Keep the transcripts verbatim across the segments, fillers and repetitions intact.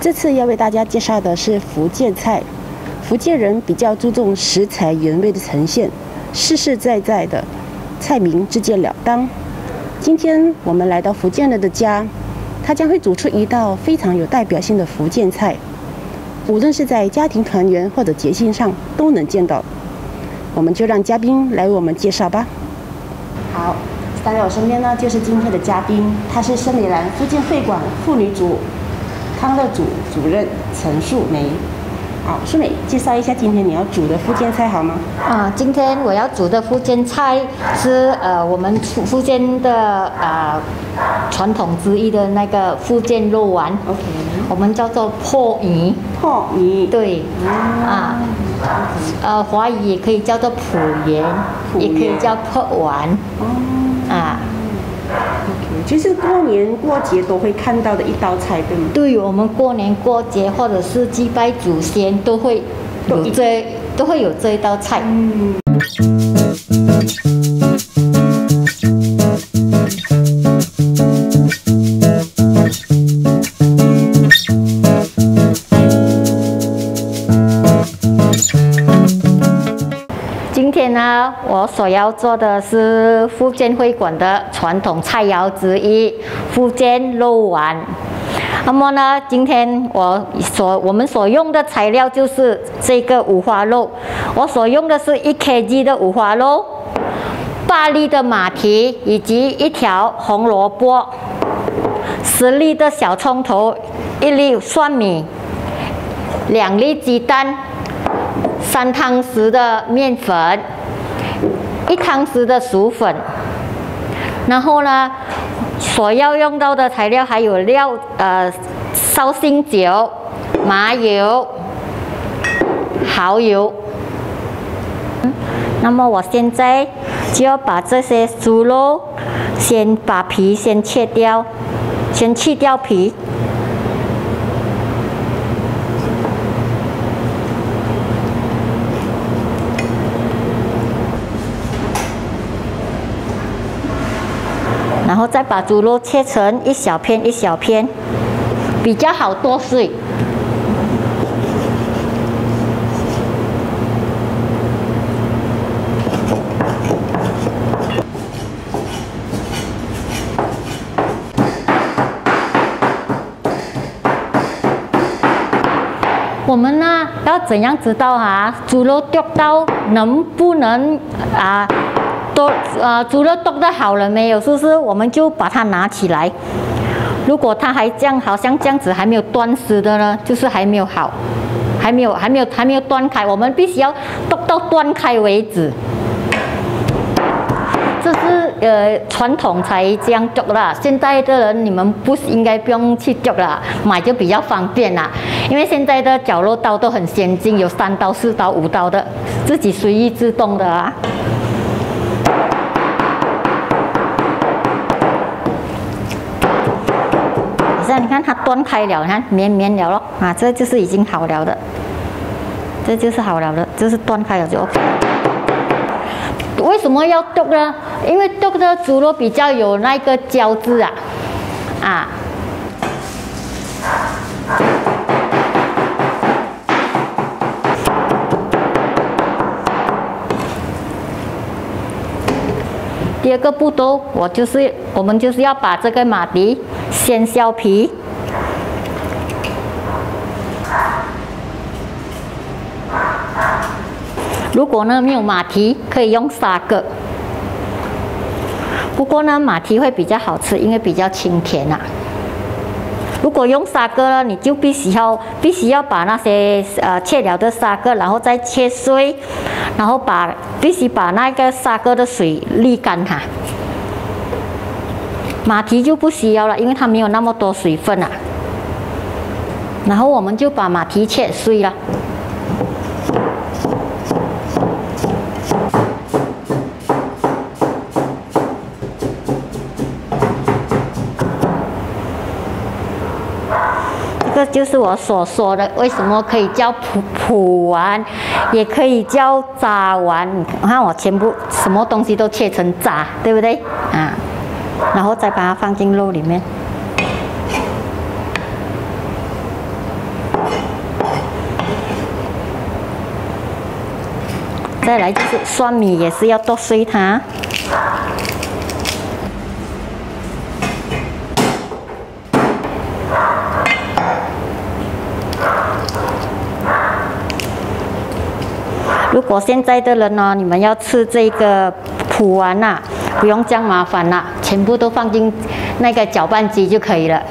这次要为大家介绍的是福建菜。福建人比较注重食材原味的呈现，实实在在的，菜名直截了当。今天我们来到福建人的家，他将会煮出一道非常有代表性的福建菜，无论是在家庭团圆或者节庆上都能见到。我们就让嘉宾来为我们介绍吧。好，站在我身边呢就是今天的嘉宾，她是圣里兰福建会馆妇女组康乐组主任陈素梅。好，素梅，介绍一下今天你要煮的福建菜好吗？啊，今天我要煮的福建菜是呃我们福建的啊、呃、传统之一的那个福建肉丸。OK， 我们叫做破鱼。破鱼。对。嗯、啊。呃，华语也可以叫做普盐，也可以叫破丸。哦。啊。其实过年过节都会看到的一道菜，对吗？对，我们过年过节或者是祭拜祖先都会有这都会有这一道菜。嗯。今天呢，我所要做的是福建会馆的传统菜肴之一——福建肉丸。那么呢，今天我所我们所用的材料就是这个五花肉，我所用的是一 kg 的五花肉、八粒的马蹄以及一条红萝卜、十粒的小葱头、一粒蒜米、两粒鸡蛋。三汤匙的面粉，一汤匙的薯粉，然后呢，所要用到的材料还有料，呃，绍兴酒、麻油、蚝油。那么我现在就要把这些猪肉，先把皮先切掉，先去掉皮。然后再把猪肉切成一小片一小片，比较好剁碎。我们呢要怎样知道啊？猪肉剁到能不能啊？剁呃，猪肉剁得好了没有？是不是？我们就把它拿起来。如果它还这样，好像这样子还没有断丝的呢，就是还没有好，还没有还没有还没有断开。我们必须要剁到断开为止。这是呃传统才这样剁啦，现在的人你们不应该不用去剁啦，买就比较方便啦。因为现在的绞肉刀都很先进，有三刀、四刀、五刀的，自己随意自动的啊。你看它断开了，你看绵绵了咯啊，这就是已经好了的，这就是好了的，就是断开了就 OK。为什么要剁呢？因为剁的猪肉比较有那个胶质啊啊。第二个步骤，我就是我们就是要把这个马蹄。先削皮，如果呢没有马蹄，可以用沙葛。不过呢，马蹄会比较好吃，因为比较清甜啊。如果用沙葛呢，你就必须要必须要把那些呃切了的沙葛，然后再切碎，然后把必须把那个沙葛的水沥干它。马蹄就不需要了，因为它没有那么多水分啊。然后我们就把马蹄切碎了。个就是我所说的，为什么可以叫蒲蒲丸，也可以叫渣丸。你看我全部什么东西都切成渣，对不对啊？然后再把它放进肉里面。 再来就是蒜米，也是要剁碎它。如果现在的人呢、哦，你们要吃这个蒲丸呐、啊，不用这样麻烦啦，全部都放进那个搅拌机就可以了。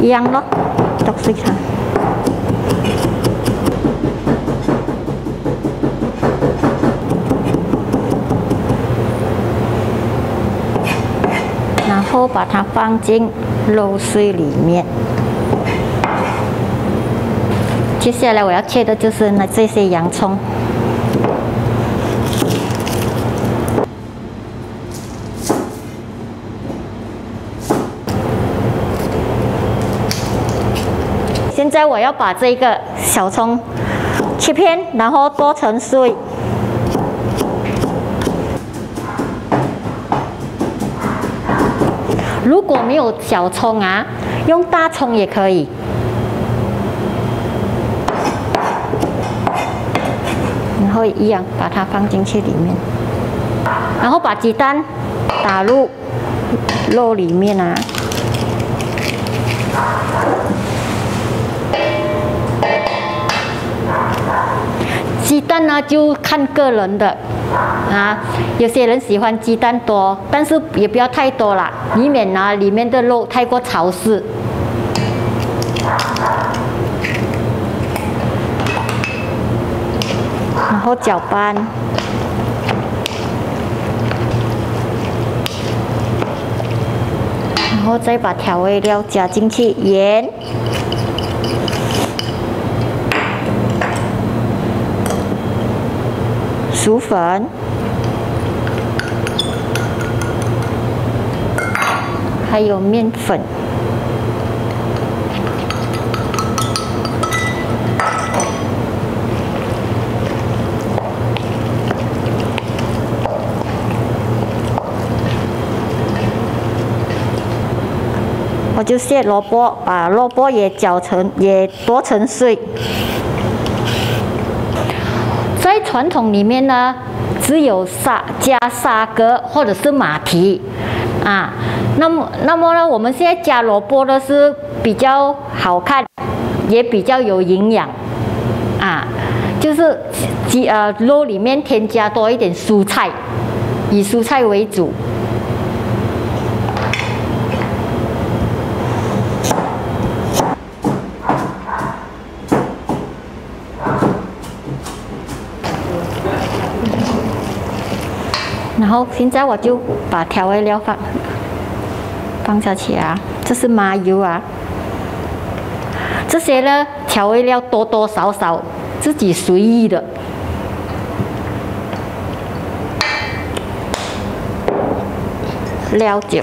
一样咯，剁碎它。 然后把它放进肉碎里面。接下来我要切的就是那这些洋葱。现在我要把这个小葱切片，然后剁成碎。 如果没有小葱啊，用大葱也可以。然后一样把它放进去里面，然后把鸡蛋打入肉里面啊。鸡蛋呢，就看个人的。 啊，有些人喜欢鸡蛋多，但是也不要太多啦，以免啊里面的肉太过潮湿。然后搅拌，然后再把调味料加进去，盐。 薯粉，还有面粉，我就切萝卜，把萝卜也搅成，也剁成碎。 在传统里面呢，只有沙加沙葛或者是马蹄，啊，那么那么呢，我们现在加萝卜呢是比较好看，也比较有营养，啊，就是鸡呃肉里面添加多一点蔬菜，以蔬菜为主。 然后现在我就把调味料放放下去啊，这是麻油啊，这些呢调味料多多少少自己随意的。料酒，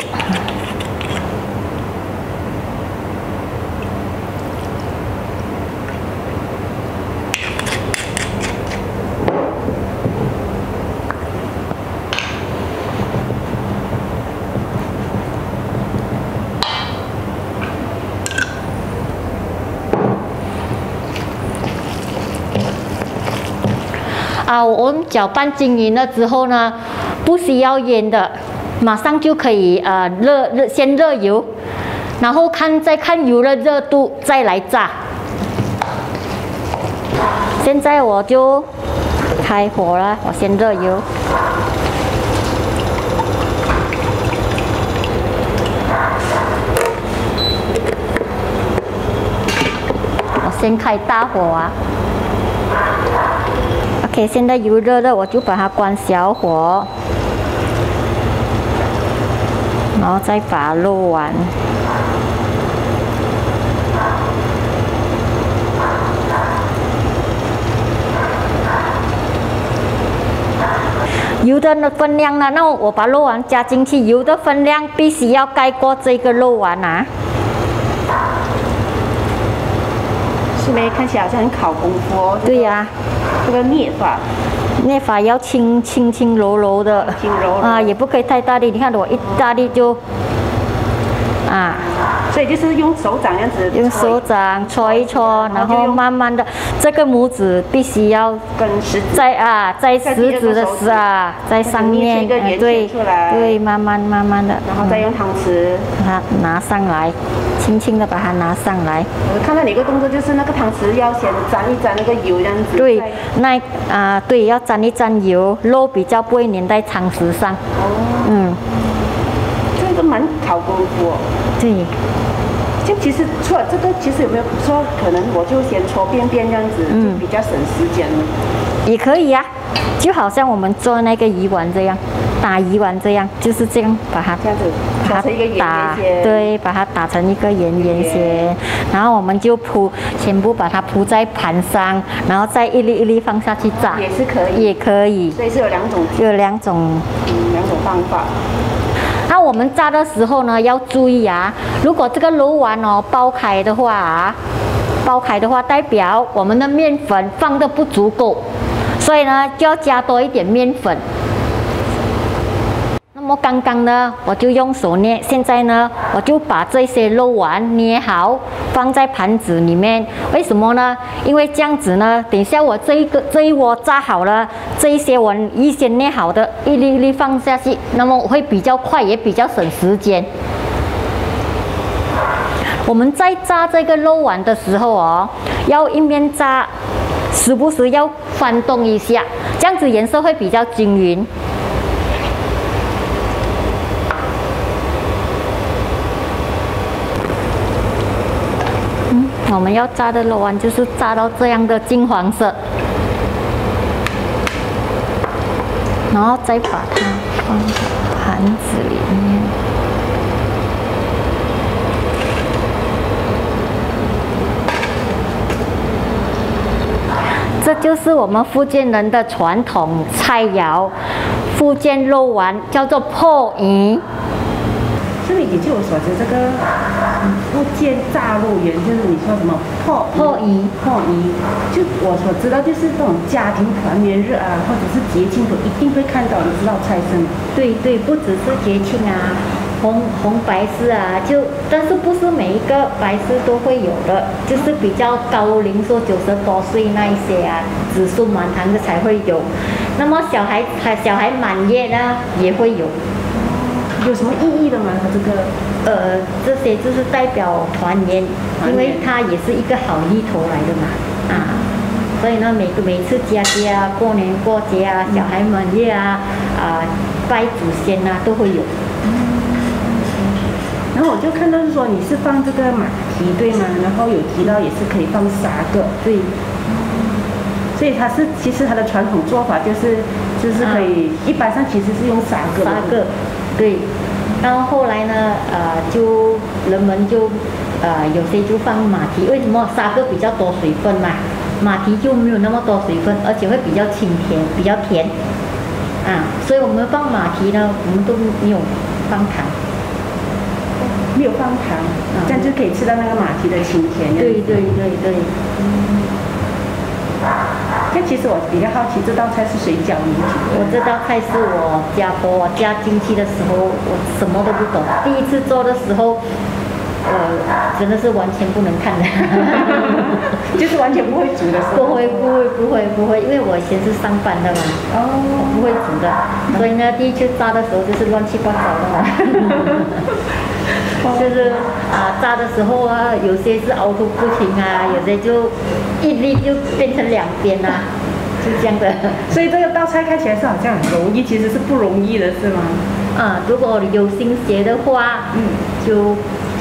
啊，我们搅拌均匀了之后呢，不需要腌的，马上就可以呃热热先热油，然后看再看油的热度再来炸。现在我就开火了，我先热油，我先开大火啊。 OK， 现在油热了，我就把它关小火，然后再把肉丸油的分量呢？那我把肉丸加进去，油的分量必须要盖过这个肉丸啊。师妹看起来好像很考功夫哦。对呀、啊，这个捏法，捏法要轻轻轻柔柔的，轻柔柔啊，也不可以太大力。你看我一大力就，啊，所以就是用手掌这样子，用手掌搓一搓，然后慢慢的，这个拇指必须要跟食指在啊，在食指的时啊，在上面，对对，慢慢慢慢的，然后再用汤匙拿拿上来。 轻轻的把它拿上来。我看到你一个动作，就是那个汤匙要先沾一沾那个油，这样子。对，那啊、呃，对，要沾一沾油，肉比较不会粘在汤匙上。哦。嗯，这个蛮考功夫哦。对。就其实错这个，其实有没有说可能我就先搓边边这样子，嗯、就比较省时间了。也可以呀、啊，就好像我们做那个鱼丸这样。 打鱼丸这样就是这样，把它这样子打成一个圆圆形，对，把它打成一个圆圆形，然后我们就铺，全部把它铺在盘上，然后再一粒一粒放下去炸，也是可以，也可以，所以是有两种，有两种，嗯，两种方法。那我们炸的时候呢，要注意啊，如果这个肉丸哦爆开的话啊，爆开的话代表我们的面粉放的不足够，所以呢就要加多一点面粉。 那么刚刚呢，我就用手捏。现在呢，我就把这些肉丸捏好，放在盘子里面。为什么呢？因为这样子呢，等一下我这一个这一窝炸好了，这一些我预先捏好的，一粒一粒放下去，那么我会比较快，也比较省时间。我们在炸这个肉丸的时候哦，要一面炸，时不时要翻动一下，这样子颜色会比较均匀。 我们要炸的肉丸就是炸到这样的金黄色，然后再把它放在盘子里面。这就是我们福建人的传统菜肴，福建肉丸叫做破鱼。 所以，也就我所知，这个福建炸肉圆就是你说什么破破鱼破鱼，就我所知道就是这种家庭团圆日啊，或者是节庆都一定会看到的这道菜是吗？对对，不只是节庆啊，红红白事啊，就但是不是每一个白事都会有的，就是比较高龄，说九十多岁那一些啊，子孙满堂的才会有。那么小孩小孩满月呢也会有。 有什么意义的吗？它这个，呃，这些就是代表团圆，因为它也是一个好意头来的嘛，啊，所以呢，每个每次家家过年过节啊，小孩满月啊，啊、呃，拜祖先啊，都会有。然后我就看到是说你是放这个马蹄对吗？然后有提到也是可以放沙葛对，所以它是其实它的传统做法就是就是可以，啊、一般上其实是用沙葛。沙葛 对，然后后来呢，呃，就人们就，呃，有些就放马蹄，为什么沙葛比较多水分嘛，马蹄就没有那么多水分，而且会比较清甜，比较甜，啊，所以我们放马蹄呢，我们都没有放糖，没有放糖，这样就可以吃到那个马蹄的清甜。对对对对。嗯 那其实我比较好奇，这道菜是谁教你煮的？我这道菜是我家婆，我嫁进去的时候，我什么都不懂。第一次做的时候，呃，真的是完全不能看的，就是完全不会煮的时候。不会，不会，不会，不会，因为我以前是上班的嘛，哦，我不会煮的，所以呢，第一次炸的时候就是乱七八糟的嘛。就是啊，炸的时候啊，有些是凹凸不平啊，有些就一粒就变成两边啊，是这样的。所以这个道菜看起来是好像很容易，其实是不容易的，是吗？啊，如果有心学的话，嗯，就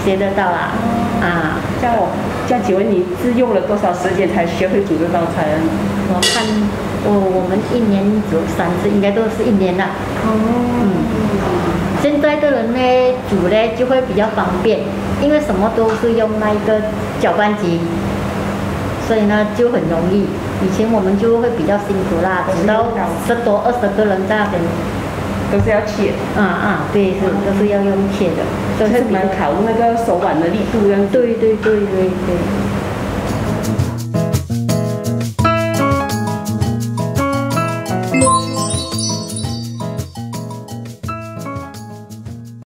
学得到啦。啊，像我，像请问你是用了多少时间才学会煮这道菜呢？我看我我们一年煮三次，应该都是一年了。哦。嗯。 现在的人呢，煮呢就会比较方便，因为什么都是用那一个搅拌机，所以呢就很容易。以前我们就会比较辛苦啦，煮到十多二十个人在那边，都是要切。啊啊，对，是都是要用切的，都是蛮考那个手腕的力度。对对对对对。